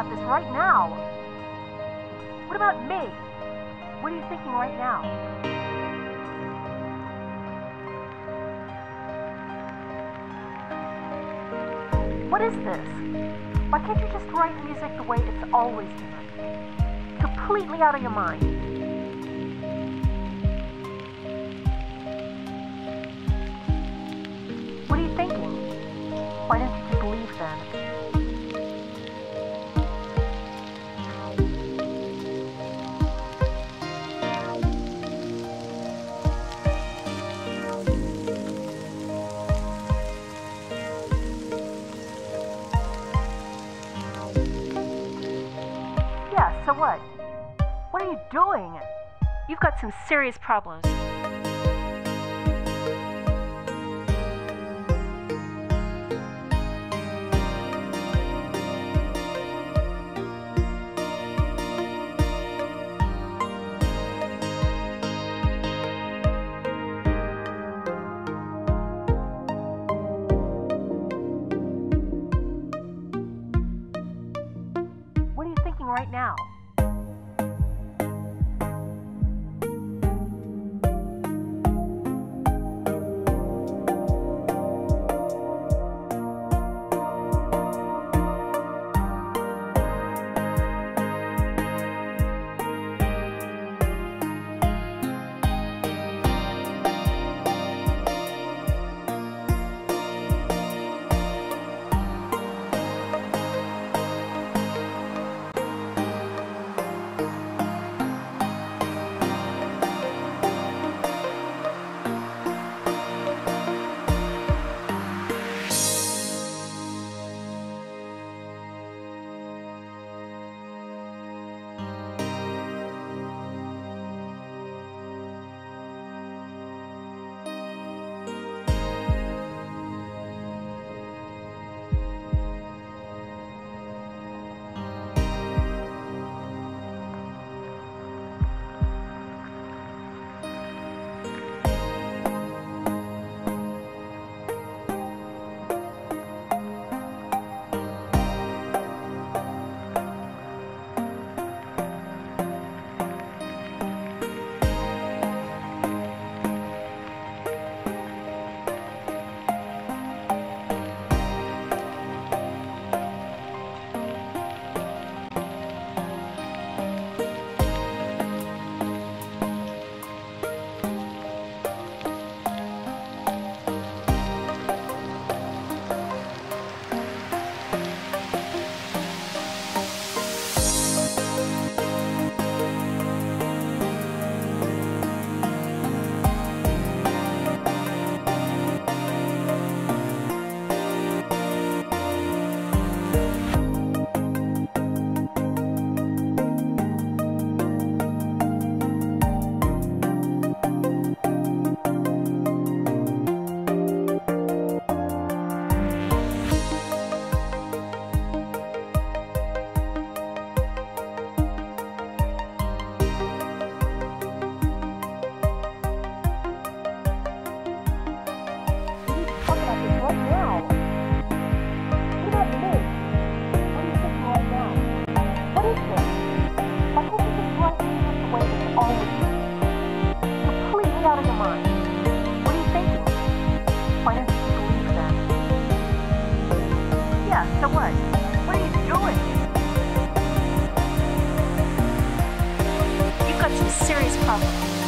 about this right now. What about me? What are you thinking right now? What is this? Why can't you just write music the way it's always done? Completely out of your mind. Why don't you just leave then? Yeah, so what? What are you doing? You've got some serious problems. Right now. Serious problem.